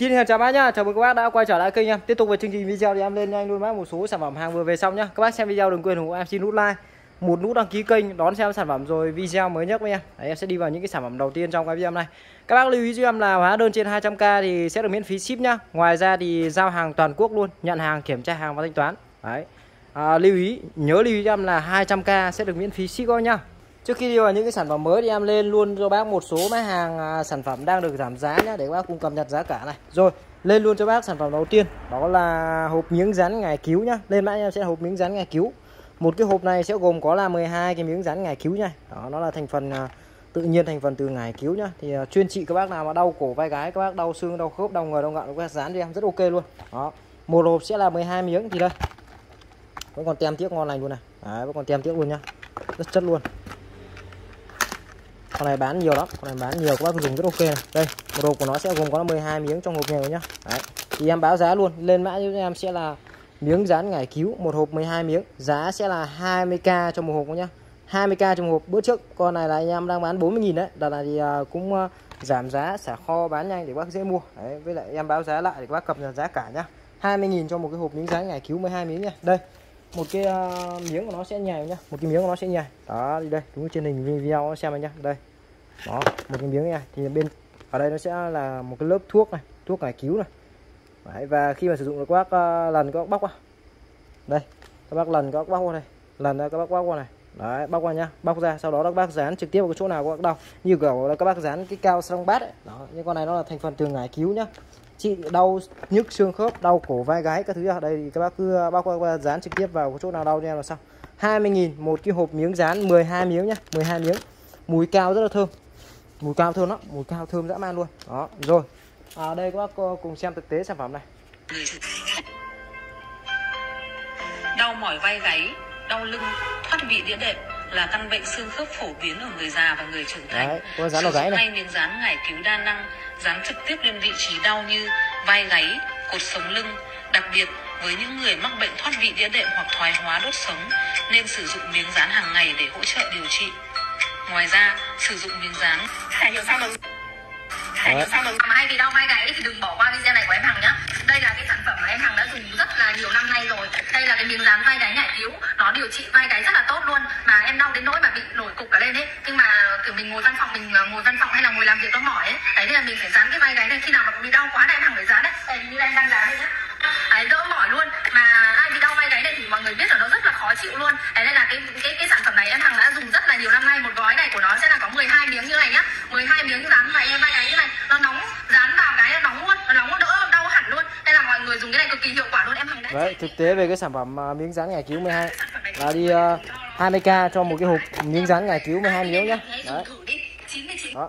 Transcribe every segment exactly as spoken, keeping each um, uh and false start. Kính chào bác nhá, chào mừng các bác đã quay trở lại kênh em. Tiếp tục về chương trình video thì em lên nhanh luôn bác một số sản phẩm hàng vừa về xong nhá. Các bác xem video đừng quên ủng hộ em xin nút like, một nút đăng ký kênh đón xem sản phẩm rồi video mới nhất với em. Đấy, em sẽ đi vào những cái sản phẩm đầu tiên trong cái video này. Các bác lưu ý cho em là hóa đơn trên hai trăm k thì sẽ được miễn phí ship nhá. Ngoài ra thì giao hàng toàn quốc luôn, nhận hàng, kiểm tra hàng và thanh toán. Đấy. À, lưu ý, nhớ lưu ý cho em là hai trăm k sẽ được miễn phí ship thôi nhá. Trước khi đi vào những cái sản phẩm mới thì em lên luôn cho bác một số máy hàng à, sản phẩm đang được giảm giá nhé, để các bác cùng cập nhật giá cả này. Rồi, lên luôn cho bác sản phẩm đầu tiên, đó là hộp miếng rán ngải cứu nhá. Lên mã em sẽ hộp miếng rán ngải cứu. Một cái hộp này sẽ gồm có là mười hai cái miếng rán ngải cứu nhá. Đó, nó là thành phần à, tự nhiên, thành phần từ ngải cứu nhá. Thì à, chuyên trị các bác nào mà đau cổ vai gái, các bác đau xương, đau khớp, đau người, đau ngợn, các bác rán cho em rất ok luôn. Đó. Một hộp sẽ là mười hai miếng thì đây. Vẫn còn tem tiếc ngon lành luôn này. Đấy, vẫn còn tem tiếc luôn nhá. Rất chất luôn. Con này bán nhiều lắm, con này bán nhiều các bác dùng rất ok này. Đây, một hộp của nó sẽ gồm có mười hai miếng trong hộp này nhá. Đấy. Thì em báo giá luôn, lên mã giúp em sẽ là miếng rán ngải cứu, một hộp mười hai miếng, giá sẽ là hai mươi k cho một hộp nhá. hai mươi k cho một hộp. Bữa trước con này là anh em đang bán bốn mươi nghìn đấy. Đợt này thì cũng giảm giá, xả kho bán nhanh để bác dễ mua. Đấy, với lại em báo giá lại để bác cập nhật giá cả nhá. hai mươi nghìn cho một cái hộp miếng rán ngải cứu mười hai miếng nhá. Đây, một cái miếng của nó sẽ nhầy nhá, một cái miếng của nó sẽ nhầy. Đó, đi đây, đúng trên hình video xem anh nhá. Đây. Đó, một cái miếng này thì bên ở đây nó sẽ là một cái lớp thuốc này, thuốc ngải cứu này. Đấy, và khi mà sử dụng được các bác lần các bác bóc qua. Đây, các bác lần các bác qua này, lần các bác bóc qua này. Đấy, bóc qua nhá, bóc ra sau đó các bác dán trực tiếp vào cái chỗ nào các bác đau. Như kiểu là các bác dán cái cao trong bát ấy. Đó, nhưng con này nó là thành phần từ ngải cứu nhá. Chị đau nhức xương khớp, đau cổ vai gáy các thứ ở đây thì các bác cứ bác qua dán trực tiếp vào cái chỗ nào đau cho em là xong. hai mươi nghìn một cái hộp miếng dán mười hai miếng nhá, mười hai miếng. Mùi cao rất là thơm. Mùi cao thơm lắm, mùi cao thơm dã man luôn. Đó, rồi. À đây các bác cùng xem thực tế sản phẩm này. Đau mỏi vai gáy, đau lưng, thoát vị đĩa đệm là căn bệnh xương khớp phổ biến ở người già và người trưởng thành. Đấy, có dán vào gáy này. Ngay miếng dán ngải cứu đa năng, dán trực tiếp lên vị trí đau như vai gáy, cột sống lưng, đặc biệt với những người mắc bệnh thoát vị đĩa đệm hoặc thoái hóa đốt sống nên sử dụng miếng dán hàng ngày để hỗ trợ điều trị. Ngoài ra, sử dụng miếng dán. Thầy hiểu sao đừng. Thầy hiểu sao đừng. Mà ai bị đau vai gáy thì đừng bỏ qua video này của em Hằng nhá. Đây là cái sản phẩm mà em Hằng đã dùng rất là nhiều năm nay rồi. Đây là cái miếng dán vai gáy ngải cứu, nó điều trị vai gáy rất là tốt luôn. Mà em đau đến nỗi mà bị nổi cục cả lên ấy. Nhưng mà kiểu mình ngồi văn phòng, mình ngồi văn phòng hay là ngồi làm việc nó mỏi ấy. Đấy nên là mình phải dán cái vai gáy này, khi nào mà bị đau quá là em Hằng phải dán đấy. Đây như em đang dán đây nhá. Đấy, đỡ mỏi luôn. Mà ai bị đau vai gáy này thì mọi người biết là nó rất là khó chịu luôn. Đấy nên là cái cái cái sản phẩm này em Hằng đã dùng rất là nhiều năm nay. Một gói này của nó sẽ là có mười hai miếng như này nhá. mười hai miếng dán vào em vai gáy như này, nó nóng, dán vào cái nó nóng luôn, nó nóng đỡ đau hẳn luôn. Nên là mọi người dùng cái này cực kỳ hiệu quả luôn em Hằng đấy. Đấy, thực tế về cái sản phẩm uh, miếng dán ngải cứu mười hai là đi uh, hai mươi k cho một cái hộp miếng dán ngải cứu mười hai miếng nhá. Đấy. Đó.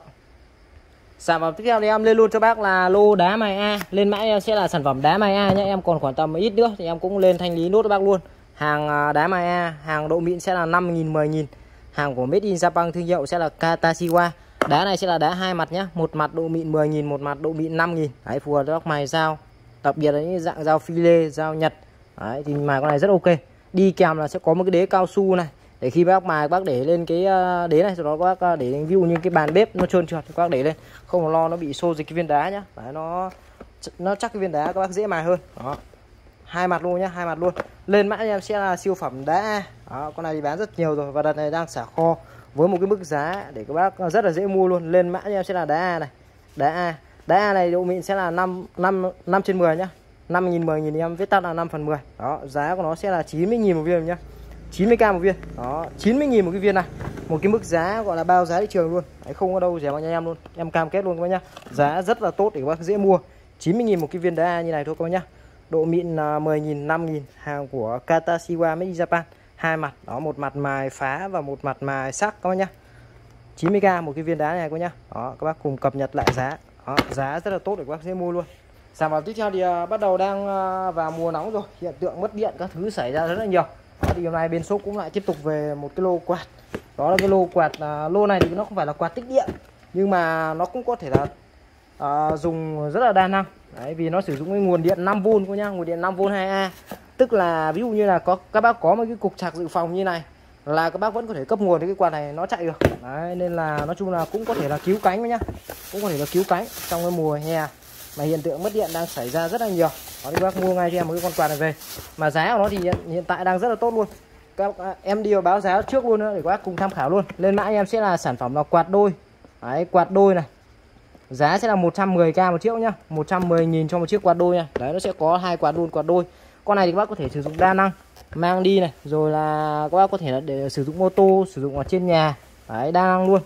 Sản phẩm tiếp theo thì em lên luôn cho bác là lô đá mài A. Lên mã em sẽ là sản phẩm đá mài A nhé. Em còn khoảng tầm ít nữa thì em cũng lên thanh lý nốt cho bác luôn. Hàng đá mài A, hàng độ mịn sẽ là năm nghìn, mười nghìn. Hàng của Made in Japan thương hiệu sẽ là Katashiwa. Đá này sẽ là đá hai mặt nhé. Một mặt độ mịn mười nghìn, một mặt độ mịn năm nghìn. Đấy, phù hợp cho bác mài dao. Đặc biệt là những dạng dao phi lê, dao Nhật. Đấy, thì mài con này rất ok. Đi kèm là sẽ có một cái đế cao su này. Để khi bác mài bác để lên cái đế này, sau đó các bác để view như cái bàn bếp nó trơn trượt, các bác để lên không lo nó bị xô dịch cái viên đá nhá. Đấy, nó nó chắc cái viên đá các bác dễ mài hơn. Đó, hai mặt luôn nhá, hai mặt luôn. Lên mã em sẽ là siêu phẩm đá. Đó, con này thì bán rất nhiều rồi và đợt này đang xả kho với một cái mức giá để các bác rất là dễ mua luôn. Lên mã em sẽ là đá A này, đá A, đá A này độ mịn sẽ là năm năm năm trên mười nhá, năm nghìn, mười nghìn em viết tắt là năm phần mười. Đó, giá của nó sẽ là chín mươi nghìn một viên nhá. chín mươi k một viên. Đó, chín mươi nghìn một cái viên này. Một cái mức giá gọi là bao giá thị trường luôn. Đấy, không có đâu rẻ bằng nhà em luôn. Em cam kết luôn các bác nhá. Giá rất là tốt để các bác dễ mua. chín mươi nghìn một cái viên đá như này thôi các bác nhá. Độ mịn mười nghìn, năm nghìn, hàng của Katashiwa Made in Japan. Hai mặt, đó, một mặt mài phá và một mặt mài sắc các bác nhá. chín mươi k một cái viên đá này các bác nhá. Đó, các bác cùng cập nhật lại giá. Đó, giá rất là tốt để các bác dễ mua luôn. Sản phẩm tiếp theo thì bắt đầu đang vào mùa nóng rồi, hiện tượng mất điện các thứ xảy ra rất là nhiều. Thì hôm nay bên shop cũng lại tiếp tục về một cái lô quạt. Đó là cái lô quạt, lô này thì nó không phải là quạt tích điện, nhưng mà nó cũng có thể là à, dùng rất là đa năng. Đấy, vì nó sử dụng cái nguồn điện năm vôn cô nhá, nguồn điện năm vôn hai A. Tức là ví dụ như là có các bác có một cái cục sạc dự phòng như này là các bác vẫn có thể cấp nguồn thì cái quạt này nó chạy được. Đấy, nên là nói chung là cũng có thể là cứu cánh cô nhá. Cũng có thể là cứu cánh trong cái mùa hè. mà hiện tượng mất điện đang xảy ra rất là nhiều. Đó, thì bác mua ngay cho em một cái con quạt này về, mà giá của nó thì hiện, hiện tại đang rất là tốt luôn. Các em đi vào báo giá trước luôn nữa để các bác cùng tham khảo luôn. Lên mã em sẽ là sản phẩm là quạt đôi. Đấy, quạt đôi này. Giá sẽ là một trăm mười k một chiếc nhá, một trăm mười nghìn cho một chiếc quạt đôi nha. Đấy, nó sẽ có hai quạt đôi, quạt đôi. Con này thì các bác có thể sử dụng đa năng, mang đi này, rồi là các bác có thể là để sử dụng ô tô, sử dụng ở trên nhà. Đấy, đa năng luôn.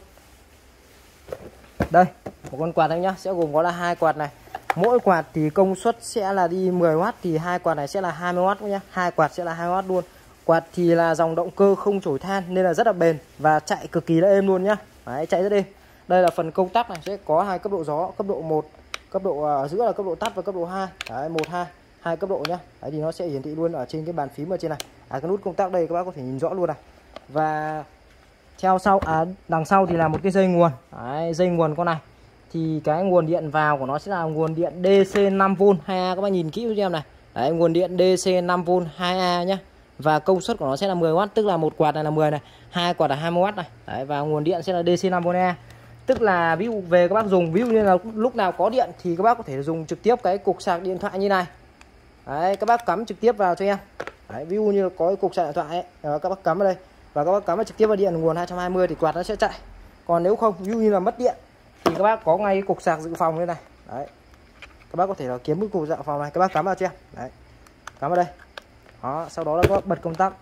Đây, một con quạt thôi nhá, sẽ gồm có là hai quạt này. Mỗi quạt thì công suất sẽ là đi mười oát, thì hai quạt này sẽ là hai mươi oát nhá. Hai quạt sẽ là hai oát luôn. Quạt thì là dòng động cơ không chổi than nên là rất là bền và chạy cực kỳ là êm luôn nhá. Đấy, chạy rất êm. Đây là phần công tắc này, sẽ có hai cấp độ gió, cấp độ một, cấp độ ở giữa là cấp độ tắt và cấp độ hai. Đấy, một hai, hai cấp độ nhá. Đấy thì nó sẽ hiển thị luôn ở trên cái bàn phím ở trên này. À, cái nút công tắc đây các bác có thể nhìn rõ luôn này. Và theo sau à, đằng sau thì là một cái dây nguồn. Đấy, dây nguồn con này thì cái nguồn điện vào của nó sẽ là nguồn điện đê xê năm vôn hai A, các bác nhìn kỹ cho em này. Đấy, nguồn điện đê xê năm vôn hai A nhá. Và công suất của nó sẽ là mười oát, tức là một quạt này là mười này, hai quạt là hai mươi oát này. Đấy, và nguồn điện sẽ là đê xê năm vôn, tức là ví dụ về các bác dùng, ví dụ như là lúc nào có điện thì các bác có thể dùng trực tiếp cái cục sạc điện thoại như này. Đấy, các bác cắm trực tiếp vào cho em. Đấy, ví dụ như có cái cục sạc điện thoại ấy, các bác cắm vào đây và các bác cắm vào trực tiếp vào điện nguồn hai trăm hai mươi thì quạt nó sẽ chạy. Còn nếu không, ví dụ như là mất điện thì các bác có ngay cái cục sạc dự phòng như này. Đấy, các bác có thể là kiếm cái cục sạc dự phòng này, các bác cắm vào cho em. Đấy, cắm vào đây. Đó, sau đó là các bác bật công tắc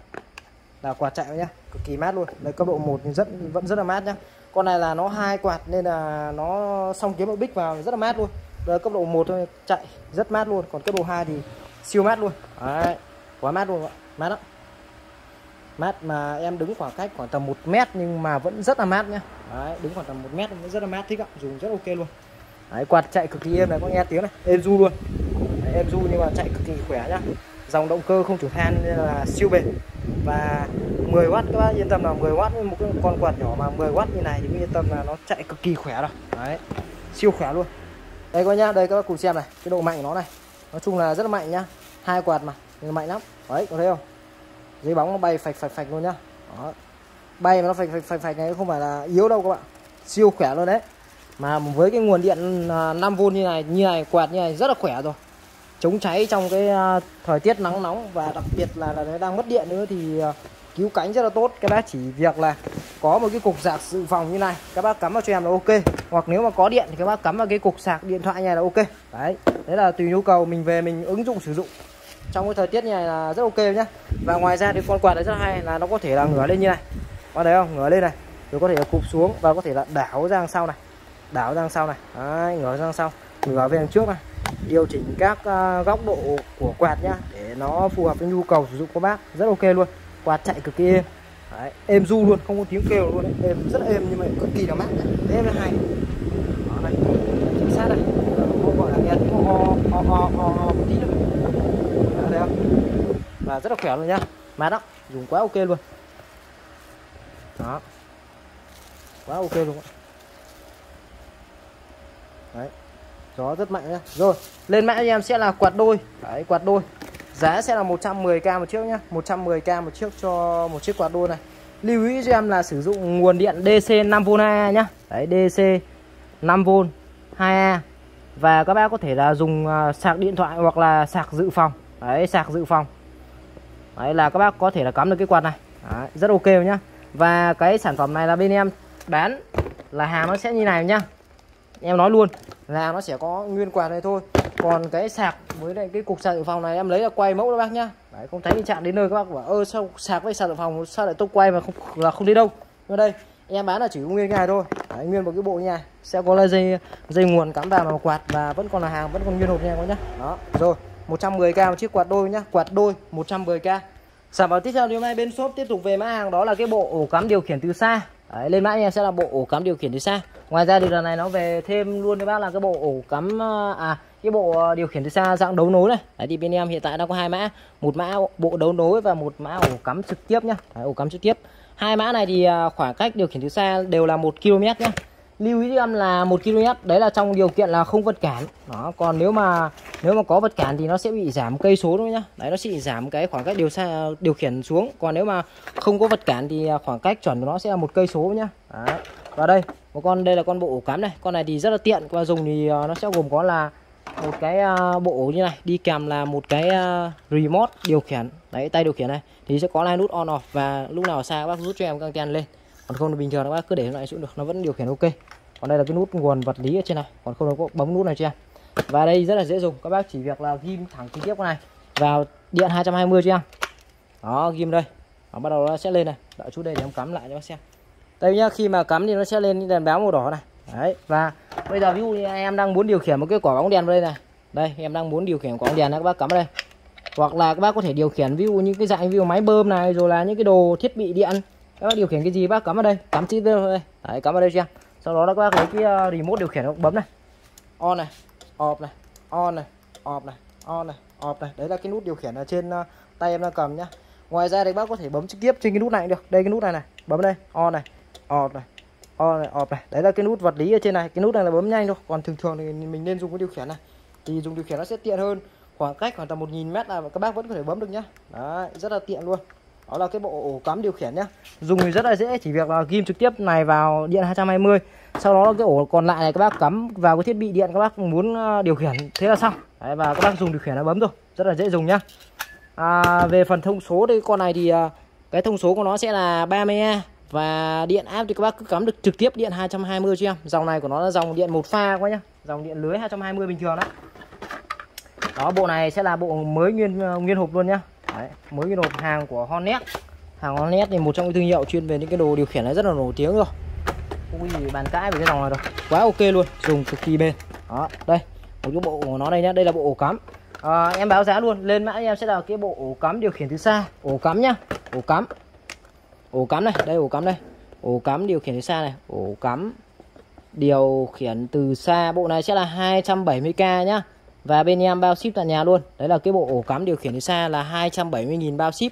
là quạt chạy nhá, cực kỳ mát luôn. Đây, cấp độ một thì rất vẫn rất là mát nhá. Con này là nó hai quạt nên là nó xong kiếm một bích vào rất là mát luôn. Đây, cấp độ một thôi chạy rất mát luôn, còn cấp độ hai thì siêu mát luôn. Đấy, quá mát luôn ạ, mát lắm. Mát mà em đứng khoảng cách khoảng tầm một mét nhưng mà vẫn rất là mát nhá. Đấy, đứng khoảng tầm một mét vẫn rất là mát, thích ạ, dùng rất ok luôn. Đấy, quạt chạy cực kỳ êm này, có nghe tiếng này, êm ru luôn. Đấy, êm ru nhưng mà chạy cực kỳ khỏe nhá. Dòng động cơ không chổi than nên là siêu bền. Và mười oát các bác yên tâm là mười oát, một con quạt nhỏ mà mười oát như này thì cũng yên tâm là nó chạy cực kỳ khỏe rồi. Đấy, siêu khỏe luôn. Đây các bác nhá, đây các bác cùng xem này, cái độ mạnh của nó này. Nói chung là rất là mạnh nhá. Hai quạt mà, nhưng mạnh lắm. Đấy, có thấy không? Dưới bóng nó bay phạch phạch phạch luôn nhá. Đó. Bay mà nó phạch phạch phạch phạch này không phải là yếu đâu các bạn. Siêu khỏe luôn đấy. Mà với cái nguồn điện năm vôn như này, như này quạt như này rất là khỏe rồi. Chống cháy trong cái thời tiết nắng nóng và đặc biệt là, là nó đang mất điện nữa thì cứu cánh rất là tốt. Các bác chỉ việc là có một cái cục sạc dự phòng như này, các bác cắm vào cho em là ok. Hoặc nếu mà có điện thì các bác cắm vào cái cục sạc điện thoại này là ok. Đấy, đấy là tùy nhu cầu mình về mình ứng dụng sử dụng. Trong cái thời tiết như này là rất ok nhá. Và ngoài ra thì con quạt này rất hay là nó có thể là ngửa lên như này. Có thấy không? Ngửa lên này. Rồi có thể là cụp xuống và có thể là đảo ra đằng sau này. Đảo ra đằng sau này. Đấy, ngửa ra đằng sau. Ngửa về đằng trước này. Điều chỉnh các uh, góc độ của quạt nhá để nó phù hợp với nhu cầu sử dụng của bác, rất ok luôn. Quạt chạy cực kỳ êm. Đấy, êm ru luôn, không có tiếng kêu luôn đấy. Êm rất êm nhưng mà cực kỳ là mát. Êm hay. Đó này. Chính xác này. Không gọi là nghe tiếng ho ho ho ho một tí nữa. Đấy không? Và rất là khỏe luôn nhá. Mát lắm, dùng quá ok luôn. Đó. Quá ok luôn. Đấy. Gió rất mạnh nhá. Rồi, lên mã em sẽ là quạt đôi. Đấy, quạt đôi. Giá sẽ là một trăm mười k một chiếc nhá. một trăm mười k một chiếc cho một chiếc quạt đôi này. Lưu ý cho em là sử dụng nguồn điện đê xê năm vôn hai A nhá. Đấy, đê xê năm vôn hai A. Và các bác có thể là dùng sạc điện thoại hoặc là sạc dự phòng. Đấy, sạc dự phòng. Đấy là các bác có thể là cắm được cái quạt này. Đấy, rất ok nhá. Và cái sản phẩm này là bên em bán là hàng nó sẽ như này nhá. Em nói luôn là nó sẽ có nguyên quạt này thôi. Còn cái sạc với lại cái cục sạc dự phòng này em lấy là quay mẫu đó bác nhá. Đấy, không thấy chạm đến nơi các bác bảo ơ sao sạc với sạc dự phòng sao lại tôi quay mà không là không đi đâu. Ở đây em bán là chỉ nguyên cái này thôi. Đấy, nguyên một cái bộ như này sẽ có là dây dây nguồn cắm vào mà quạt và vẫn còn là hàng vẫn còn nguyên hộp nha các nhá. Đó, rồi một trăm mười k một chiếc quạt đôi nhá, quạt đôi một trăm mười k. Sản phẩm tiếp theo hôm nay bên shop tiếp tục về mã hàng đó là cái bộ ổ cắm điều khiển từ xa. Đấy, lên mã em sẽ là bộ ổ cắm điều khiển từ xa. Ngoài ra thì lần này nó về thêm luôn các bác là cái bộ ổ cắm à cái bộ điều khiển từ xa dạng đấu nối này. Đấy, thì bên em hiện tại đang có hai mã, một mã bộ đấu nối và một mã ổ cắm trực tiếp nhá. Đấy, ổ cắm trực tiếp. Hai mã này thì khoảng cách điều khiển từ xa đều là một ki lô mét nhá. Lưu ý em là một ki lô mét, đấy là trong điều kiện là không vật cản. Đó, còn nếu mà nếu mà có vật cản thì nó sẽ bị giảm cây số thôi nhá. Đấy, nó sẽ bị giảm cái khoảng cách điều xa điều khiển xuống. Còn nếu mà không có vật cản thì khoảng cách chuẩn của nó sẽ là một cây số nhá. Đấy. Và đây, một con đây là con bộ ổ cắm này. Con này thì rất là tiện, qua dùng thì nó sẽ gồm có là một cái bộ như này, đi kèm là một cái remote điều khiển đấy, tay điều khiển này thì sẽ có hai nút on off, và lúc nào ở xa các bác rút cho em căng ten lên, còn không thì bình thường các bác cứ để lại xuống được, nó vẫn điều khiển ok. Còn đây là cái nút nguồn vật lý ở trên này, còn không có bấm nút này cho em. Và đây rất là dễ dùng, các bác chỉ việc là ghim thẳng trực tiếp cái này vào điện hai trăm hai mươi cho em. Đó, ghim đây. Đó, bắt đầu nó sẽ lên này, đợi chút đây để em cắm lại cho bác xem. Đây nhá, khi mà cắm thì nó sẽ lên đèn báo màu đỏ này. Đấy, và bây giờ ví dụ như em đang muốn điều khiển một cái quả bóng đèn vào đây này. Đây, em đang muốn điều khiển quả bóng đèn này, các bác cắm vào đây. Hoặc là các bác có thể điều khiển ví dụ như cái dạng ví dụ máy bơm này, rồi là những cái đồ thiết bị điện. Các bác điều khiển cái gì bác cắm vào đây, cắm chip vào đây. Đấy, cắm vào đây cho em. Sau đó các bác lấy cái remote điều khiển, bấm này. On này, off này, on này, off này, on này, off này. Đấy là cái nút điều khiển ở trên tay em đang cầm nhá. Ngoài ra thì bác có thể bấm trực tiếp trên cái nút này cũng được. Đây cái nút này này, bấm đây, on này, off này, on này, off này. Đấy là cái nút vật lý ở trên này. Cái nút này là bấm nhanh thôi. Còn thường thường thì mình nên dùng cái điều khiển này. Thì dùng điều khiển nó sẽ tiện hơn. Khoảng cách khoảng tầm một nghìn mét là các bác vẫn có thể bấm được nhá. Đấy, rất là tiện luôn. Đó là cái bộ ổ cắm điều khiển nhá. Dùng thì rất là dễ, chỉ việc là ghim trực tiếp này vào điện hai trăm hai mươi. Sau đó cái ổ còn lại này các bác cắm vào cái thiết bị điện các bác muốn điều khiển, thế là xong. Đấy, và các bác dùng điều khiển nó bấm rồi. Rất là dễ dùng nhá. À, về phần thông số đây, con này thì cái thông số của nó sẽ là ba mươi A. Và điện áp thì các bác cứ cắm được trực tiếp điện hai trăm hai mươi cho em. Dòng này của nó là dòng điện một pha quá nhá, dòng điện lưới hai trăm hai mươi bình thường đấy. Đó, bộ này sẽ là bộ mới nguyên nguyên hộp luôn nhá. Đấy, mới cái đồ hàng của Honnet. Hàng Honnet thì một trong những thương hiệu chuyên về những cái đồ điều khiển này rất là nổi tiếng rồi. Không có gì bàn cãi về cái dòng này đâu. Quá ok luôn, dùng cực kỳ bền. Đó, đây, một cái bộ của nó đây nhá, đây là bộ ổ cắm. À, em báo giá luôn, lên mã em sẽ là cái bộ ổ cắm điều khiển từ xa, ổ cắm nhá, ổ cắm. Ổ cắm này, đây ổ cắm đây. Ổ cắm điều khiển từ xa này, ổ cắm điều khiển từ xa, bộ này sẽ là hai trăm bảy mươi k nhá. Và bên em bao ship tại nhà luôn. Đấy là cái bộ ổ cắm điều khiển từ xa là hai trăm bảy mươi nghìn bao ship.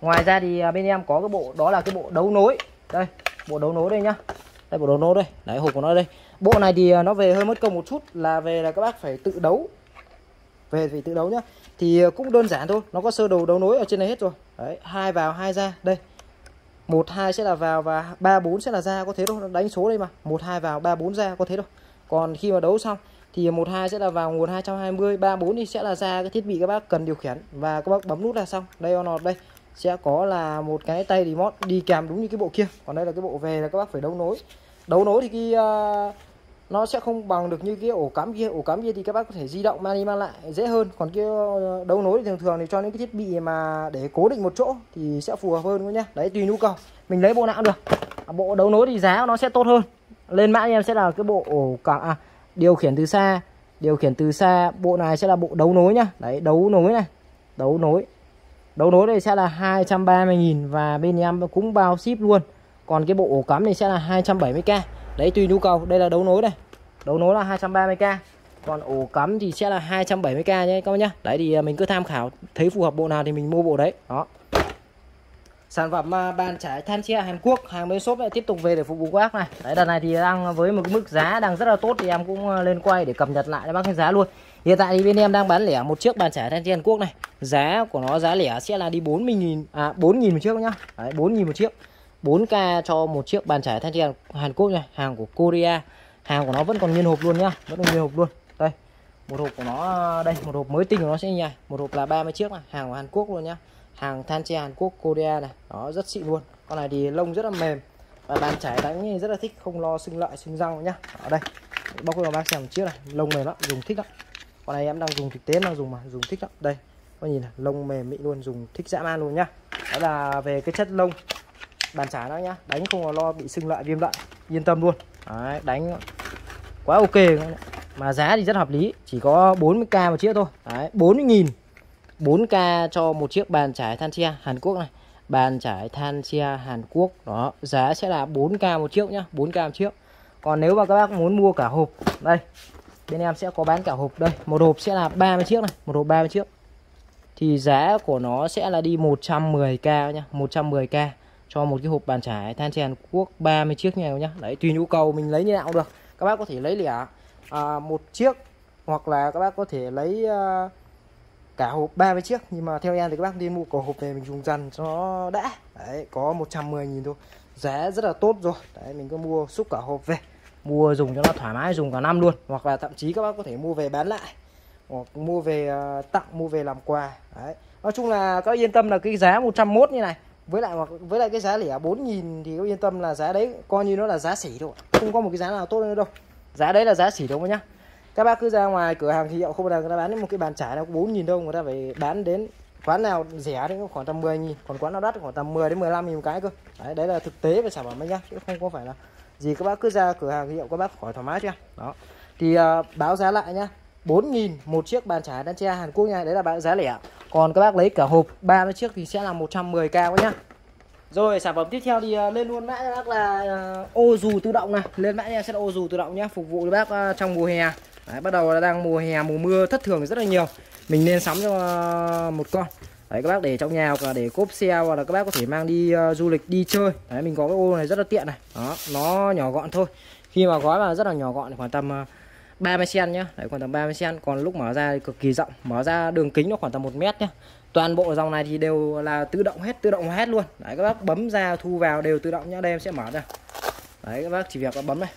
Ngoài ra thì bên em có cái bộ đó là cái bộ đấu nối. Đây, bộ đấu nối đây nhá. Đây bộ đấu nối đây. Đấy hộp của nó đây. Bộ này thì nó về hơi mất công một chút, là về là các bác phải tự đấu. Về phải tự đấu nhá. Thì cũng đơn giản thôi, nó có sơ đồ đấu nối ở trên này hết rồi. Đấy, hai vào hai ra. Đây. một hai sẽ là vào và ba bốn sẽ là ra, có thế thôi, đánh số đây mà. một hai vào ba bốn ra, có thế thôi. Còn khi mà đấu xong thì một hai sẽ là vào nguồn hai trăm hai mươi, ba bốn thì sẽ là ra cái thiết bị các bác cần điều khiển và các bác bấm nút là xong. Đây on off đây sẽ có là một cái tay remote đi kèm đúng như cái bộ kia. Còn đây là cái bộ về là các bác phải đấu nối. Đấu nối thì cái uh, nó sẽ không bằng được như cái ổ cắm kia. Ổ cắm kia thì các bác có thể di động mang đi mang lại dễ hơn. Còn cái đấu nối thì thường thường thì cho những cái thiết bị mà để cố định một chỗ thì sẽ phù hợp hơn nhá. Đấy tùy nhu cầu. Mình lấy bộ nào cũng được. Bộ đấu nối thì giá nó sẽ tốt hơn. Lên mã em sẽ là cái bộ ổ cắm à điều khiển từ xa, điều khiển từ xa, bộ này sẽ là bộ đấu nối nhá. Đấy, đấu nối này. Đấu nối. Đấu nối đây sẽ là hai trăm ba mươi nghìn và bên em cũng bao ship luôn. Còn cái bộ ổ cắm này sẽ là hai trăm bảy mươi k. Đấy tùy nhu cầu. Đây là đấu nối này. Đấu nối là hai trăm ba mươi k. Còn ổ cắm thì sẽ là hai trăm bảy mươi k nhé các bạn nhá. Đấy thì mình cứ tham khảo, thấy phù hợp bộ nào thì mình mua bộ đấy. Đó. Sản phẩm bàn chải than tre Hàn Quốc, hàng bên shop lại tiếp tục về để phục vụ các bác này. Đấy, đợt này thì đang với một cái mức giá đang rất là tốt thì em cũng lên quay để cập nhật lại cho bác cái giá luôn. Hiện tại thì bên em đang bán lẻ một chiếc bàn chải than tre Hàn Quốc này. Giá của nó giá lẻ sẽ là đi bốn mươi nghìn à bốn nghìn một chiếc nhá. Đấy, bốn nghìn một chiếc. bốn k cho một chiếc bàn chải than tre Hàn Quốc này, hàng của Korea. Hàng của nó vẫn còn nguyên hộp luôn nhá, vẫn còn nguyên hộp luôn. Đây. Một hộp của nó đây, một hộp mới tinh của nó sẽ như này, một hộp là ba mươi chiếc này, hàng của Hàn Quốc luôn nhá. Hàng than tre Hàn Quốc Korea này, nó rất xịn luôn. Con này thì lông rất là mềm và bàn chải đánh rất là thích, không lo sưng lợi sưng răng nhá. Ở đây bóc ra bác xem một chiếc này, lông mềm lắm, dùng thích lắm. Con này em đang dùng thực tế đang dùng mà dùng thích lắm. Đây, có nhìn này, lông mềm mịn luôn, dùng thích dã man luôn nhá. Đó là về cái chất lông bàn chải đó nhá, đánh không có lo bị sưng lợi viêm lợi, yên tâm luôn. Đấy, đánh quá ok mà giá thì rất hợp lý, chỉ có bốn mươi k một chiếc thôi. Đấy, bốn mươi nghìn. bốn k cho một chiếc bàn chải than tre Hàn Quốc này. Bàn chải than tre Hàn Quốc đó, giá sẽ là bốn k một chiếc nhá, bốn k một chiếc. Còn nếu mà các bác muốn mua cả hộp, đây, bên em sẽ có bán cả hộp đây. Một hộp sẽ là ba mươi chiếc này, một hộp ba mươi chiếc. Thì giá của nó sẽ là đi một trăm mười k nhá, một trăm mười k cho một cái hộp bàn chải than tre Hàn Quốc ba mươi chiếc như này nhá. Đấy tùy nhu cầu mình lấy như nào cũng được. Các bác có thể lấy lẻ à, một chiếc hoặc là các bác có thể lấy à, cả hộp ba mươi chiếc, nhưng mà theo em thì các bác đi mua cổ hộp này mình dùng dần cho nó đã. Đấy, có một trăm mười nghìn thôi. Giá rất là tốt rồi. Đấy, mình cứ mua xúc cả hộp về, mua dùng cho nó thoải mái, dùng cả năm luôn, hoặc là thậm chí các bác có thể mua về bán lại. hoặc mua về tặng, mua về làm quà. Đấy. Nói chung là các yên tâm là cái giá một trăm mốt như này với lại hoặc với lại cái giá lẻ bốn nghìn thì các yên tâm là giá đấy coi như nó là giá xỉ thôi, không có một cái giá nào tốt nữa đâu, giá đấy là giá xỉ đúng không nhá. Các bác cứ ra ngoài cửa hàng thì họ không bao giờ người ta bán đến một cái bàn chải nào bốn nghìn đâu, người ta phải bán đến quán nào rẻ đến khoảng một trăm mười nghìn, còn quán nào đắt khoảng tầm mười đến mười lăm nghìn một cái cơ. Đấy, đấy là thực tế về sản phẩm anh nhá, chứ không có phải là gì các bác cứ ra cửa hàng thì các bác khỏi thoải mái chưa. Đó. Thì uh, báo giá lại nhá. bốn nghìn một chiếc bàn chải đan tre Hàn Quốc nha, đấy là giá lẻ. Còn các bác lấy cả hộp ba mươi chiếc thì sẽ là một trăm mười k các nhá. Rồi sản phẩm tiếp theo thì uh, lên luôn mã cho bác là uh, ô dù tự động này, lên mã nha, sẽ là ô dù tự động nhá, phục vụ cho bác uh, trong mùa hè. Đấy, bắt đầu là đang mùa hè, mùa mưa thất thường rất là nhiều, mình nên sắm cho một con. Đấy, các bác để trong nhà hoặc là để cốp xe hoặc là các bác có thể mang đi uh, du lịch đi chơi. Đấy, mình có cái ô này rất là tiện này. Đó, nó nhỏ gọn thôi, khi mà gói mà rất là nhỏ gọn, khoảng tầm uh, ba mươi xăng-ti-mét nhá. Đấy, khoảng tầm ba mươi xăng-ti-mét, còn lúc mở ra thì cực kỳ rộng, mở ra đường kính nó khoảng tầm một mét nhá. Toàn bộ dòng này thì đều là tự động hết, tự động hết luôn. Đấy, các bác bấm ra thu vào đều tự động nhá, đây em sẽ mở ra. Đấy, các bác chỉ việc bấm này.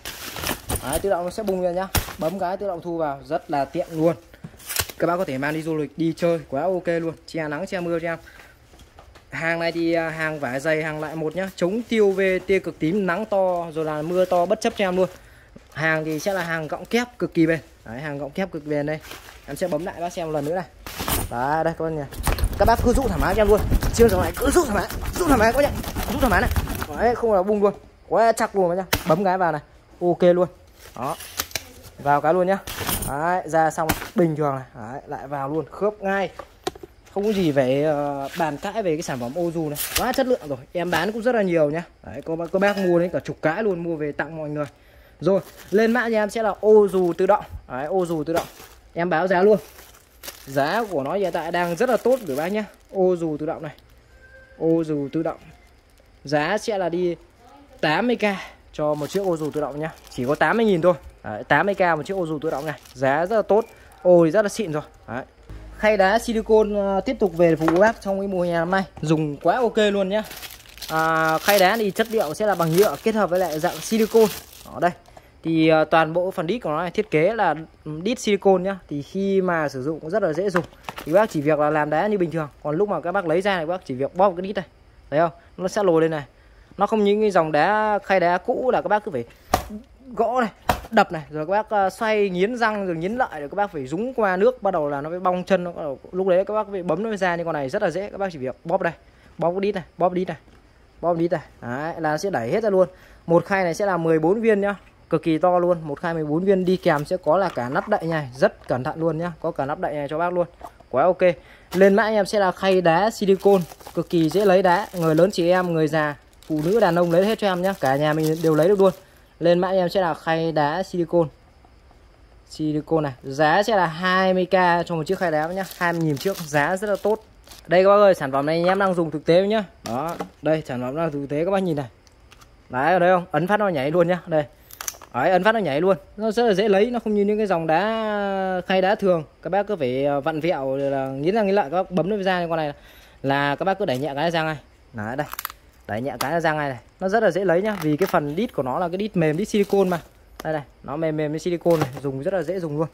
Đấy, tự động nó sẽ bung ra nhá, bấm cái tự động thu vào, rất là tiện luôn. Các bác có thể mang đi du lịch, đi chơi, quá ok luôn, che nắng, che mưa cho em. Hàng này thì hàng vải dày, hàng loại một nhá, chống tiêu về tia cực tím, nắng to rồi là mưa to bất chấp cho em luôn. Hàng thì sẽ là hàng gọng kép cực kỳ bền. Đấy, hàng gọng kép cực bền đây. Em sẽ bấm lại bác xem một lần nữa này. Đấy, đây các bác nhỉ. Các bác cứ rũ thoải mái cho em luôn. Chiêu dòng này cứ rũ thoải mái, rũ thoải mái các bác nhỉ. Rũ thoải mái này. Đấy, không là bung luôn. Quá chắc luôn các nhá. Bấm cái vào này. Ok luôn. Đó. Vào cái luôn nhá. Đấy, ra xong bình thường này. Đấy, lại vào luôn, khớp ngay. Không có gì phải uh, bàn cãi về cái sản phẩm ô dù này. Quá chất lượng rồi. Em bán cũng rất là nhiều nhá. Đấy, có các bác mua đến cả chục cái luôn, mua về tặng mọi người. Rồi, lên mã nhà em sẽ là ô dù tự động. Đấy, ô dù tự động. Em báo giá luôn. Giá của nó hiện tại đang rất là tốt gửi bác nhá. Ô dù tự động này. Ô dù tự động. Giá sẽ là đi tám mươi k cho một chiếc ô dù tự động nhá. Chỉ có tám mươi nghìn thôi. Đấy, tám mươi k một chiếc ô dù tự động này. Giá rất là tốt. Ô thì rất là xịn rồi. Đấy. Khay đá silicon tiếp tục về phục vụ bác trong cái mùa hè năm nay. Dùng quá ok luôn nhá. À, khay đá thì chất liệu sẽ là bằng nhựa kết hợp với lại dạng silicon. Ở đây thì uh, toàn bộ phần đít của nó này thiết kế là đít silicon nhá, thì khi mà sử dụng cũng rất là dễ dùng, thì bác chỉ việc là làm đá như bình thường, còn lúc mà các bác lấy ra này bác chỉ việc bóp cái đít này, thấy không, nó sẽ lồi lên này. Nó không những cái dòng đá khay đá cũ là các bác cứ phải gõ này, đập này, rồi các bác xoay nghiến răng rồi nghiến lại, rồi các bác phải dúng qua nước, bắt đầu là nó mới bong chân, nó lúc đấy các bác phải bấm nó ra. Nhưng con này rất là dễ, các bác chỉ việc bóp đây, bóp cái đít này, bóp đít này, bóp đít này. Đấy, là nó sẽ đẩy hết ra luôn. Một khay này sẽ là mười bốn viên nhá, cực kỳ to luôn. Một khay mười bốn viên, đi kèm sẽ có là cả nắp đậy này, rất cẩn thận luôn nhá, có cả nắp đậy này cho bác luôn, quá ok. Lên mã em sẽ là khay đá silicon, cực kỳ dễ lấy đá, người lớn chị em, người già, phụ nữ, đàn ông lấy hết cho em nhá, cả nhà mình đều lấy được luôn. Lên mã em sẽ là khay đá silicon, silicon này, giá sẽ là hai mươi k cho một chiếc khay đá nhá, hai mươi nghìn trước, giá rất là tốt. Đây các bác ơi, sản phẩm này em đang dùng thực tế nhá. Đó, đây sản phẩm đang thực tế các bác nhìn này. Đấy, ở đây không, ấn phát nó nhảy luôn nhá, đây. Đấy, ấn phát nó nhảy luôn, nó rất là dễ lấy, nó không như những cái dòng đá khay đá thường các bác cứ phải vặn vẹo, là nghiến răng nghiến lợi, các bác bấm nó ra. Con này là các bác cứ đẩy nhẹ cái ra ngay. Đấy, đây, đẩy nhẹ cái ra ngay này, nó rất là dễ lấy nhá, vì cái phần đít của nó là cái đít mềm, đít silicon mà. Đây này, nó mềm mềm với silicon này, dùng rất là dễ dùng luôn.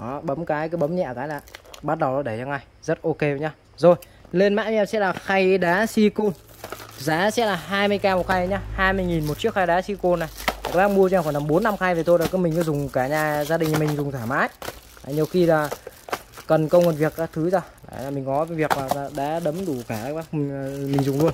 Đó, bấm cái, cứ bấm nhẹ cái là bắt đầu nó đẩy ra ngay, rất ok nhá. Rồi, lên mã em sẽ là khay đá silicon. Giá sẽ là hai mươi k một khay nhá, hai mươi nghìn một chiếc khay đá silicon này. Các bác mua cho khoảng tầm bốn năm khay về thôi là cứ mình cứ dùng, cả nhà gia đình mình dùng thoải mái. Đấy, nhiều khi là cần công cần việc các thứ ra. Đấy, mình có việc là đá đấm đủ cả các bác mình, mình dùng luôn.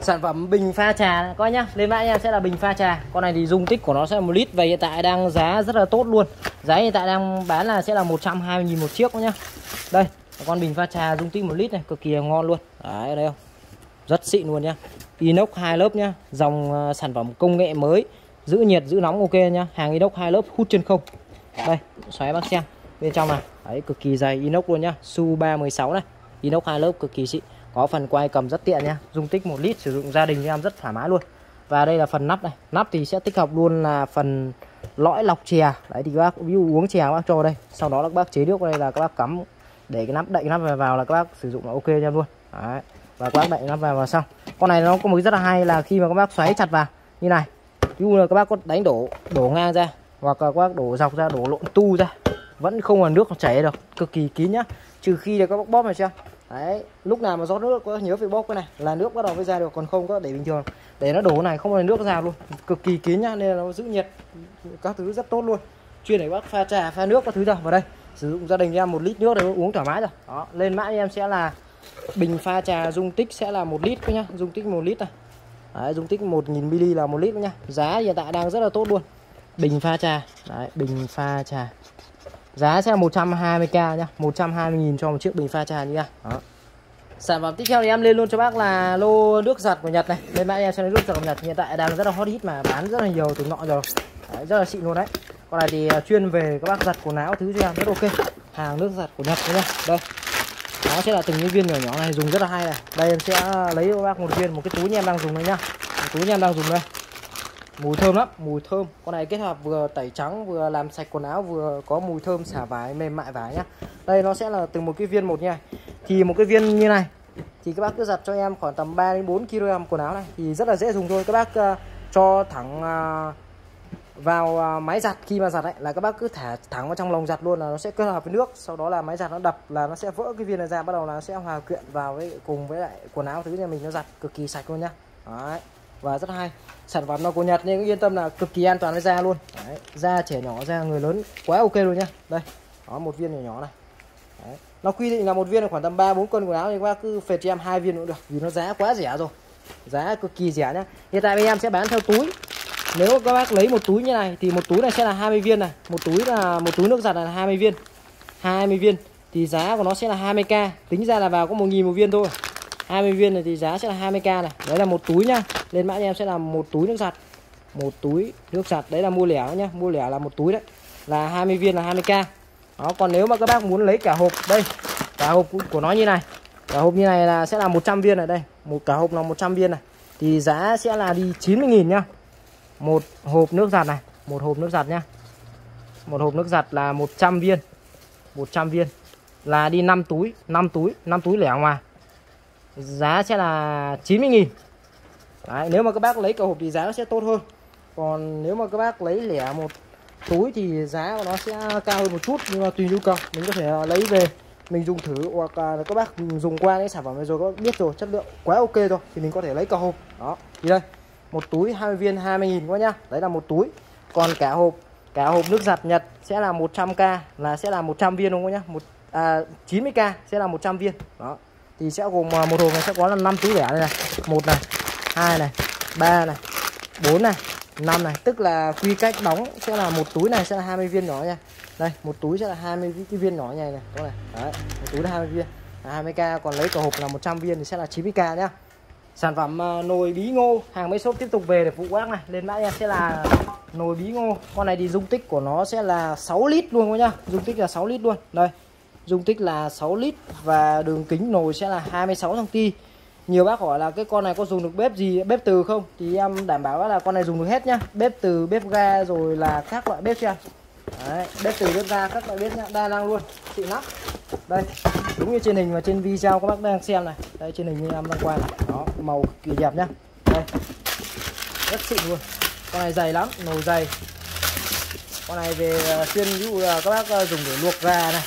Sản phẩm bình pha trà coi nhá, lên mã em sẽ là bình pha trà. Con này thì dung tích của nó sẽ là một lít và hiện tại đang giá rất là tốt luôn. Giá hiện tại đang bán là sẽ là một trăm hai mươi nghìn một chiếc nhá. Đây, con bình pha trà dung tích một lít này, cực kỳ ngon luôn. Đấy, đây không? Rất xịn luôn nhá. Inox hai lớp nhá, dòng uh, sản phẩm công nghệ mới, giữ nhiệt giữ nóng ok nhá. Hàng inox hai lớp hút chân không. Đây, xoáy bác xem bên trong này. Đấy, cực kỳ dày inox luôn nhá. Su ba mười sáu này, inox hai lớp cực kỳ xịn. Có phần quay cầm rất tiện nhá. Dung tích một lít, sử dụng gia đình em rất thoải mái luôn. Và đây là phần nắp này. Nắp thì sẽ tích hợp luôn là phần lõi lọc chè. Đấy thì các bác ví dụ uống chè các bác cho đây. Sau đó là các bác chế nước đây là các bác cắm để cái nắp đậy nắp vào là các bác sử dụng là ok nha luôn. Đấy. Và các bác đậy nắp vào và xong. Con này nó có một cái rất là hay là khi mà các bác xoáy chặt vào như này. Ví dụ là các bác có đánh đổ, đổ ngang ra hoặc là các bác đổ dọc ra, đổ lộn tu ra. vẫn không là nước chảy đâu, cực kỳ kín nhá. Trừ khi là các bác bóp này xem. Đấy, lúc nào mà rót nước có nhớ phải bóp cái này là nước bắt đầu mới ra được, còn không có để bình thường. Để nó đổ này không là nước ra luôn, cực kỳ kín nhá, nên là nó giữ nhiệt các thứ rất tốt luôn. Chuyên để bác pha trà, pha nước các thứ rồi vào đây. Sử dụng gia đình em một lít nước để uống thoải mái rồi. Đó, lên mã em sẽ là bình pha trà dung tích sẽ là một lít thôi nhá, dung tích một lít này. Đấy, dung tích một nghìn mi li lít là một lít nhá. Giá hiện tại đang rất là tốt luôn. Bình pha trà. Đấy, bình pha trà. Giá sẽ một trăm hai mươi k nhá, một trăm hai mươi nghìn cho một chiếc bình pha trà nhá. Đó. Sản phẩm tiếp theo thì em lên luôn cho bác là lô nước giặt của Nhật này. Lên mã em sẽ lấy nước giặt của Nhật, hiện tại đang rất là hot hit mà bán rất là nhiều từ nọ rồi. Đấy, rất là xịn luôn đấy. Con này thì chuyên về các bác giặt quần áo thứ cho em rất ok. Hàng nước giặt của Nhật nhá. Đây. Nó sẽ là từng những viên nhỏ nhỏ này, dùng rất là hay này. Đây em sẽ lấy cho bác một viên, một cái túi em đang dùng đây nhá. Túi em đang dùng đây. Mùi thơm lắm, mùi thơm. Con này kết hợp vừa tẩy trắng, vừa làm sạch quần áo, vừa có mùi thơm xả vải, mềm mại vải nhá. Đây nó sẽ là từng một cái viên một nha. Thì một cái viên như này thì các bác cứ giặt cho em khoảng tầm ba đến bốn ki lô gam quần áo này thì rất là dễ dùng thôi. Các bác uh, cho thẳng uh, vào uh, máy giặt, khi mà giặt ấy là các bác cứ thả thẳng vào trong lồng giặt luôn là nó sẽ kết hợp với nước, sau đó là máy giặt nó đập là nó sẽ vỡ cái viên này ra, bắt đầu là nó sẽ hòa quyện vào với cùng với lại quần áo thứ nhà mình, nó giặt cực kỳ sạch luôn nhá. Đấy. Và rất hay. Sản phẩm nó của Nhật nên cứ yên tâm là cực kỳ an toàn với da luôn. Đấy, da trẻ nhỏ, da người lớn quá ok luôn nhá. Đây, có một viên nhỏ nhỏ này. Đấy. Nó quy định là một viên là khoảng tầm ba bốn cân quần áo, thì các bác cứ phệt cho em hai viên cũng được vì nó giá quá rẻ rồi. Giá cực kỳ rẻ nhá. Hiện tại bên em sẽ bán theo túi. Nếu các bác lấy một túi như này thì một túi này sẽ là hai mươi viên này, một túi là một túi nước giặt là hai mươi viên. hai mươi viên thì giá của nó sẽ là hai mươi k, tính ra là vào có một nghìn một viên thôi. hai mươi viên này thì giá sẽ là hai mươi k này. Đấy là một túi nhá. Lên mã em sẽ là một túi nước giặt. Một túi nước giặt đấy là mua lẻ nhá, mua lẻ là một túi đấy. Là hai mươi viên là hai mươi k. Đó, còn nếu mà các bác muốn lấy cả hộp đây. Cả hộp của nó như này. Cả hộp như này là sẽ là một trăm viên ở đây. Một cả hộp là một trăm viên này thì giá sẽ là đi chín mươi nghìn nhá. Một hộp nước giặt này, một hộp nước giặt nhá. Một hộp nước giặt là một trăm viên. một trăm viên là đi năm túi, năm túi, năm túi lẻ ngoài. Giá sẽ là chín mươi nghìn. Đấy, nếu mà các bác lấy cả hộp thì giá nó sẽ tốt hơn. Còn nếu mà các bác lấy lẻ một túi thì giá của nó sẽ cao hơn một chút, nhưng mà tùy nhu cầu mình có thể lấy về mình dùng thử, hoặc là các bác dùng qua cái sản phẩm này rồi các bác biết rồi, chất lượng quá ok rồi thì mình có thể lấy cả hộp. Đó, thì đây, một túi hai mươi viên hai mươi nghìn quá nhá. Đấy là một túi. Còn cả hộp, cả hộp nước giặt Nhật sẽ là một trăm k, là sẽ là một trăm viên đúng không nhá. Một à, chín mươi k sẽ là một trăm viên. Đó. Thì sẽ gồm một hộp này sẽ có là năm túi lẻ đây này, một này, hai này, ba này, bốn này, năm này, tức là quy cách đóng sẽ là một túi này sẽ là hai mươi viên nhỏ nha. Đây, một túi sẽ là hai mươi cái viên nhỏ này này, đó này. Đấy, một túi là hai mươi viên, là hai mươi k, còn lấy cả hộp là một trăm viên thì sẽ là chín mươi k nhá. Sản phẩm nồi bí ngô, hàng mấy shop tiếp tục về để phụ bác này, lên mã sẽ là nồi bí ngô. Con này thì dung tích của nó sẽ là sáu lít luôn nhá. Dung tích là sáu lít luôn. Đây. Dung tích là sáu lít và đường kính nồi sẽ là hai mươi sáu xăng ti mét. Nhiều bác hỏi là cái con này có dùng được bếp gì, bếp từ không? Thì em đảm bảo là con này dùng được hết nhá. Bếp từ, bếp ga rồi là các loại bếp xem. Đấy, bếp từ, bếp ga, các loại bếp nhá, đa năng luôn, xịn lắm. Đây, đúng như trên hình và trên video các bác đang xem này. Đây trên hình như em đang quay này. Đó, màu cực kỳ đẹp nhá. Đây. Rất xịn luôn. Con này dày lắm, nồi dày. Con này về chuyên ví dụ là các bác dùng để luộc gà này.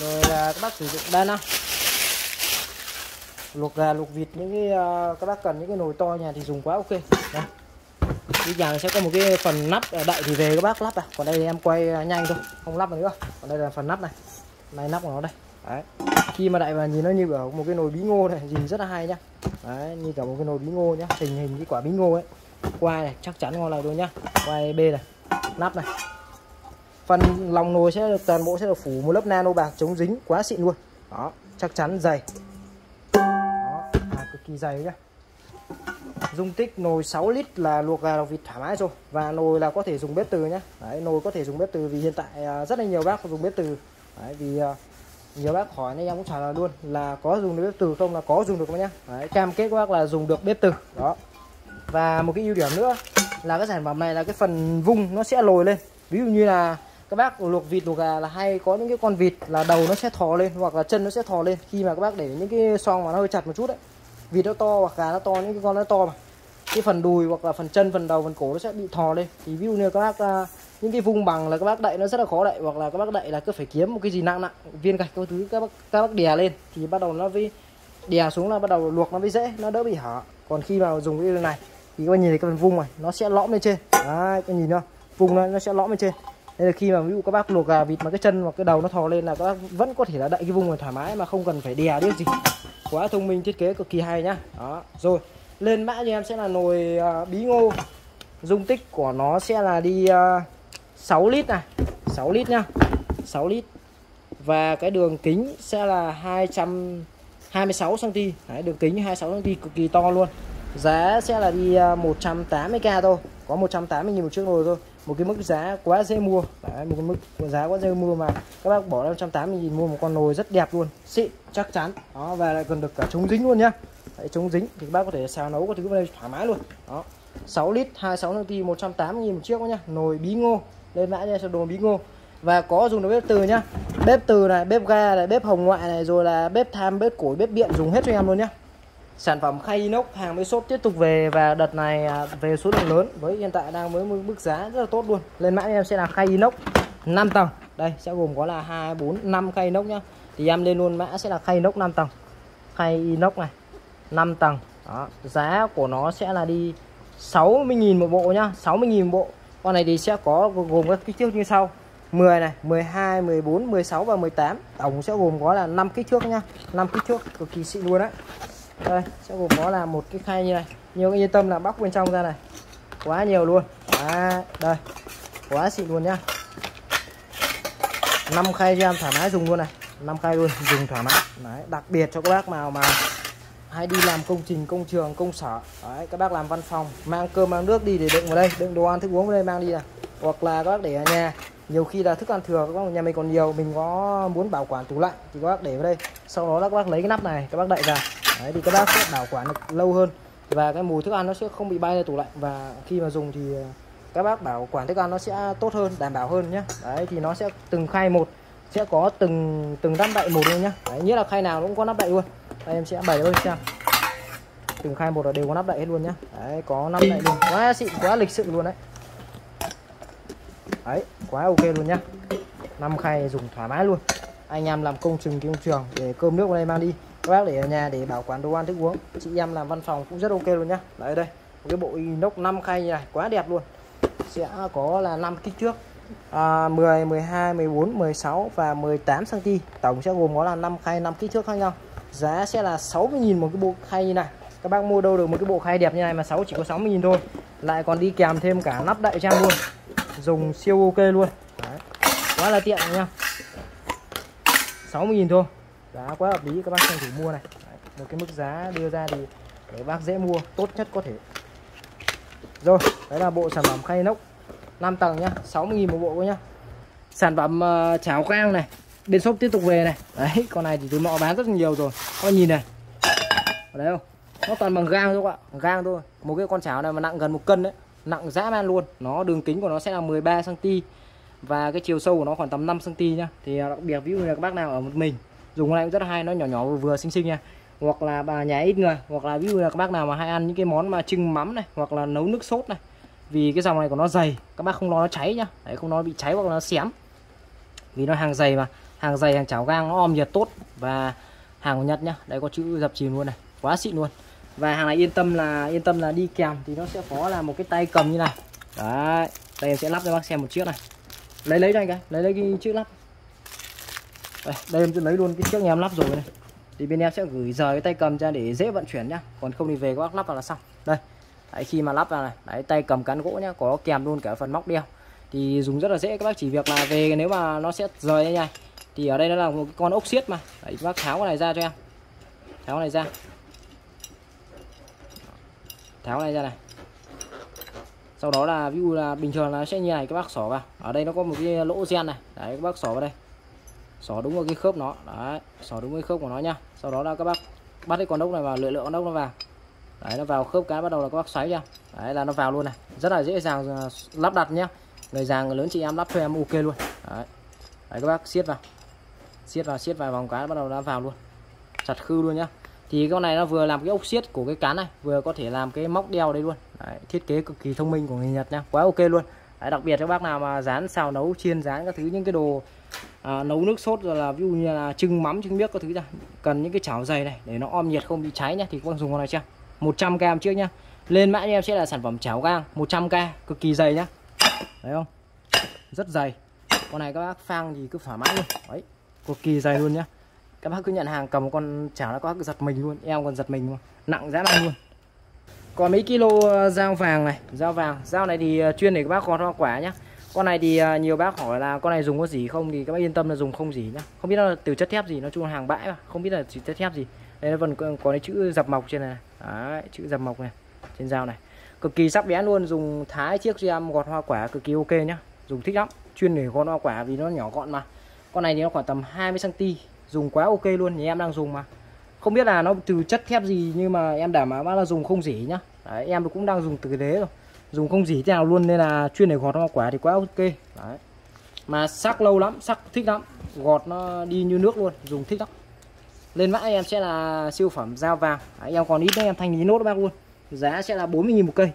Rồi là các bác sử dụng đa năng luộc gà, luộc vịt, những cái uh, các bác cần những cái nồi to nhà thì dùng quá ok. Đây. Cái nhà sẽ có một cái phần nắp đậy thì về các bác lắp à. Còn đây em quay nhanh thôi, không lắp nữa. Còn đây là phần nắp này, này nắp của nó đây. Đấy. Khi mà đậy vào nhìn nó như ở một cái nồi bí ngô này, nhìn rất là hay nhá. Đấy, như cả một cái nồi bí ngô nhá, hình hình cái quả bí ngô ấy. Quay này chắc chắn ngon lành luôn nhá. Quay bê này, nắp này. Phần lòng nồi sẽ được toàn bộ sẽ được phủ một lớp nano bạc chống dính, quá xịn luôn. Đó, chắc chắn dày. Đó, à, cực kỳ dày nhá. Dung tích nồi sáu lít là luộc gà luộc vịt thoải mái rồi. Và nồi là có thể dùng bếp từ nhá. Đấy, nồi có thể dùng bếp từ vì hiện tại rất là nhiều bác dùng bếp từ. Đấy, vì nhiều bác hỏi nên em cũng trả lời luôn là có dùng được bếp từ không, là có dùng được các bác nhá. Đấy, cam kết các bác là dùng được bếp từ. Đó. Và một cái ưu điểm nữa là cái sản phẩm này là cái phần vung nó sẽ lồi lên. Ví dụ như là các bác luộc vịt luộc gà là hay có những cái con vịt là đầu nó sẽ thò lên hoặc là chân nó sẽ thò lên khi mà các bác để những cái xoong mà nó hơi chặt một chút đấy, vịt nó to hoặc gà nó to, những cái con nó to mà cái phần đùi hoặc là phần chân, phần đầu, phần cổ nó sẽ bị thò lên. Thì ví dụ như các bác Những cái vùng bằng là các bác đậy nó rất là khó đậy, hoặc là các bác đậy là cứ phải kiếm một cái gì nặng nặng, viên gạch có thứ các bác các bác đè lên thì bắt đầu nó với đè xuống là bắt đầu luộc nó mới dễ, nó đỡ bị hở. Còn khi mà dùng cái này thì các bạn nhìn thấy cái phần vùng này nó sẽ lõm lên trên. Đấy, các nhìn không? Vùng nó nó sẽ lõm lên trên. Đây là khi mà ví dụ các bác luộc gà vịt mà cái chân hoặc cái đầu nó thò lên là các bác vẫn có thể là đậy cái vùng này thoải mái mà không cần phải đè đến gì. Quá thông minh, thiết kế cực kỳ hay nhá. Đó, rồi. Lên mã cho em sẽ là nồi uh, bí ngô. Dung tích của nó sẽ là đi uh, sáu lít này, sáu lít nhá. sáu lít. Và cái đường kính sẽ là hai trăm hai mươi sáu xăng ti mét. Đấy, đường kính hai mươi sáu xăng ti mét cực kỳ to luôn. Giá sẽ là đi một trăm tám mươi k thôi, có một trăm tám mươi nghìn một chiếc nồi thôi, một cái mức giá quá dễ mua. Đấy, một cái mức giá quá dễ mua mà các bác bỏ một trăm tám mươi nghìn mua một con nồi rất đẹp luôn, xịn chắc chắn đó, và lại còn được cả chống dính luôn nhá. Đấy, chống dính thì các bác có thể xào nấu có thứ này thoải mái luôn đó. Sáu lít, hai mươi sáu xăng ti mét, một trăm tám mươi nghìn một chiếc nhá, nồi bí ngô. Lên mã cho đồ bí ngô và có dùng được bếp từ nhá, bếp từ này, bếp ga này, bếp hồng ngoại này, rồi là bếp tham, bếp củi, bếp điện, dùng hết cho em luôn nhá. Sản phẩm khay inox hàng mới shop tiếp tục về, và đợt này về số lượng lớn với hiện tại đang với mức giá rất là tốt luôn. Lên mã em sẽ là khay inox năm tầng. Đây sẽ gồm có là hai, bốn, năm khay inox nhá. Thì em lên luôn mã sẽ là khay inox năm tầng. Khay inox này năm tầng. Đó, giá của nó sẽ là đi sáu mươi nghìn một bộ nhá, sáu mươi nghìn một bộ. Con này thì sẽ có gồm các kích thước như sau: mười này, mười hai, mười bốn, mười sáu và mười tám. Tổng sẽ gồm có là năm kích thước nhá. năm kích thước cực kỳ xịn luôn đấy. Đây sẽ gồm có là một cái khay như này, nhiều cái yên tâm là bóc bên trong ra này quá nhiều luôn. À, đây quá xịn luôn nhá. Năm khay cho em thoải mái dùng luôn này, năm khay luôn, dùng thoải mái. Đấy, đặc biệt cho các bác nào mà hay đi làm công trình, công trường, công sở. Đấy, các bác làm văn phòng mang cơm mang nước đi để đựng vào đây, đựng đồ ăn thức uống vào đây mang đi này, hoặc là các bác để ở nhà. Nhiều khi là thức ăn thừa các nhà mình còn nhiều, mình có muốn bảo quản tủ lạnh thì các bác để vào đây, sau đó là các bác lấy cái nắp này các bác đậy ra. Đấy, thì các bác sẽ bảo quản được lâu hơn và cái mùi thức ăn nó sẽ không bị bay ra tủ lạnh, và khi mà dùng thì các bác bảo quản thức ăn nó sẽ tốt hơn, đảm bảo hơn nhé. Đấy, thì nó sẽ từng khay một sẽ có từng từng nắp đậy một luôn nhá. Đấy, nghĩa là khay nào cũng có nắp đậy luôn. Đây em sẽ bày luôn xem. Từng khay một là đều có nắp đậy hết luôn nhá. Đấy, có nắp đậy luôn. Quá xịn, quá lịch sự luôn đấy. Đấy, quá ok luôn nhá. Năm khay dùng thoải mái luôn. Anh em làm công trình công trường để cơm nước vào đây mang đi. Các bác để ở nhà để bảo quản đồ ăn thức uống. Chị em làm văn phòng cũng rất ok luôn nhá. Đấy, đây một cái bộ inox năm khay như này quá đẹp luôn. Sẽ có là năm kích thước à, mười, mười hai, mười bốn, mười sáu và mười tám xăng ti mét. Tổng sẽ gồm có là năm khay, năm kích thước khác nhau. Giá sẽ là sáu mươi nghìn một cái bộ khay như này. Các bác mua đâu được một cái bộ khay đẹp như này mà sáu chỉ có sáu mươi nghìn thôi. Lại còn đi kèm thêm cả nắp đậy cho em luôn. Dùng siêu ok luôn. Đấy, quá là tiện nha. sáu mươi nghìn thôi. Giá quá hợp lý, các bác tranh thủ mua này. Đấy, một cái mức giá đưa ra thì để bác dễ mua, tốt nhất có thể. Rồi, đấy là bộ sản phẩm khay inox năm tầng nhá, sáu mươi nghìn một bộ nhá. Sản phẩm uh, chảo cang này, bên shop tiếp tục về này. Đấy, con này thì tụi mọ bán rất nhiều rồi. Con nhìn này. Ở đấy không? Nó toàn bằng gang thôi các bạn, gang thôi. Một cái con chảo này mà nặng gần một cân đấy, nặng dã man luôn. Nó đường kính của nó sẽ là mười ba xăng ti mét và cái chiều sâu của nó khoảng tầm năm xăng ti mét nhá. Thì đặc biệt ví dụ là các bác nào ở một mình dùng này cũng rất hay, nó nhỏ nhỏ vừa xinh xinh nha, hoặc là bà nhà ít người, hoặc là ví dụ là các bác nào mà hay ăn những cái món mà chưng mắm này, hoặc là nấu nước sốt này, vì cái dòng này của nó dày, các bác không lo nó cháy nhá. Đấy, không nó bị cháy hoặc là nó xém, vì nó hàng dày mà, hàng dày, hàng chảo gang nó om nhiệt tốt, và hàng của Nhật nhá. Đây có chữ dập chìm luôn này, quá xịn luôn. Và hàng này yên tâm là yên tâm là đi kèm thì nó sẽ có là một cái tay cầm như này. Đấy, đây em sẽ lắp cho bác xem một chiếc này, lấy lấy cho anh cái, lấy lấy cái chiếc lắp. Đây, đây em sẽ lấy luôn cái chiếc nhà em lắp rồi này. Thì bên em sẽ gửi rời cái tay cầm ra để dễ vận chuyển nhá. Còn không thì về các bác lắp vào là xong. Đây, đấy, khi mà lắp vào này, đấy, tay cầm cán gỗ nhá, có kèm luôn cả phần móc đeo. Thì dùng rất là dễ, các bác chỉ việc là về nếu mà nó sẽ rời như này. Thì ở đây nó là một cái con ốc xiết mà. Đấy, bác tháo cái này ra cho em. Tháo cái này ra. Tháo cái này ra này. Sau đó là ví dụ là bình thường là nó sẽ như này, các bác xỏ vào. Ở đây nó có một cái lỗ ren này. Đấy, các bác xỏ vào đây. Xỏ đúng vào cái khớp nó, đấy, xỏ đúng cái khớp của nó nha. Sau đó là các bác bắt cái con ốc này vào, lựa lựa con ốc nó vào. Đấy, nó vào khớp cái bắt đầu là các bác xoáy ra. Đấy là nó vào luôn này. Rất là dễ dàng lắp đặt nhá. Người già người lớn chị em lắp cho em ok luôn. Đấy. Đấy, các bác siết vào. Siết vào, siết vài vòng cái bắt đầu nó vào luôn. Chặt khư luôn nhá. Thì con này nó vừa làm cái ốc siết của cái cán này, vừa có thể làm cái móc đeo đây luôn. Đấy, thiết kế cực kỳ thông minh của người Nhật nha. Quá ok luôn. Đấy, đặc biệt các bác nào mà rán xào nấu chiên rán các thứ, những cái đồ à, nấu nước sốt rồi là ví dụ như là trưng mắm trưng miếc các thứ ra, cần những cái chảo dày này để nó om nhiệt không bị cháy nhá, thì các bác dùng con này chưa một trăm ki lô gam trước nhá. Lên mã em sẽ là sản phẩm chảo gang một trăm ki lô gam cực kỳ dày nhá, thấy không, rất dày. Con này các bác phang thì cứ thoải mái luôn. Đấy, cực kỳ dày luôn nhá. Các bác cứ nhận hàng cầm con chảo nó có giật mình luôn, em còn giật mình luôn, nặng dã man luôn. Còn mấy kilo dao vàng này, dao vàng, dao này thì chuyên để các bác gọt hoa quả nhá. Con này thì nhiều bác hỏi là con này dùng có gì không, thì các bác yên tâm là dùng không gì nhá. Không biết nó là từ chất thép gì, nó chung hàng bãi mà, không biết là từ chất thép gì. Đây nó vẫn có cái chữ dập mọc trên này, này. Đấy, chữ dập mọc này trên dao này. Cực kỳ sắc bén luôn, dùng thái chiếc em gọt hoa quả cực kỳ ok nhá. Dùng thích lắm, chuyên để gọt hoa quả vì nó nhỏ gọn mà. Con này thì nó khoảng tầm hai mươi xăng-ti-mét, dùng quá ok luôn, nhà em đang dùng mà. Không biết là nó từ chất thép gì nhưng mà em đảm bảo bác là dùng không rỉ nhá. Đấy, em cũng đang dùng từ đế rồi, dùng không rỉ thế nào luôn, nên là chuyên để gọt hoa quả thì quá ok. Đấy, mà sắc lâu lắm, sắc thích lắm, gọt nó đi như nước luôn, dùng thích lắm. Lên mã em sẽ là siêu phẩm dao vàng. Đấy, em còn ít nữa em thanh lý nốt bác luôn. Giá sẽ là bốn mươi nghìn một cây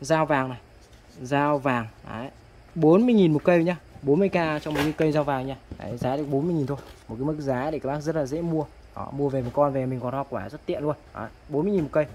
dao vàng này, dao vàng. Đấy, bốn mươi nghìn một cây nhá, bốn mươi k trong một cây dao vàng nha. Đấy, giá được bốn mươi nghìn thôi, một cái mức giá để các bác rất là dễ mua. Đó, mua về một con về mình còn hoa quả rất tiện luôn. bốn mươi nghìn một cây.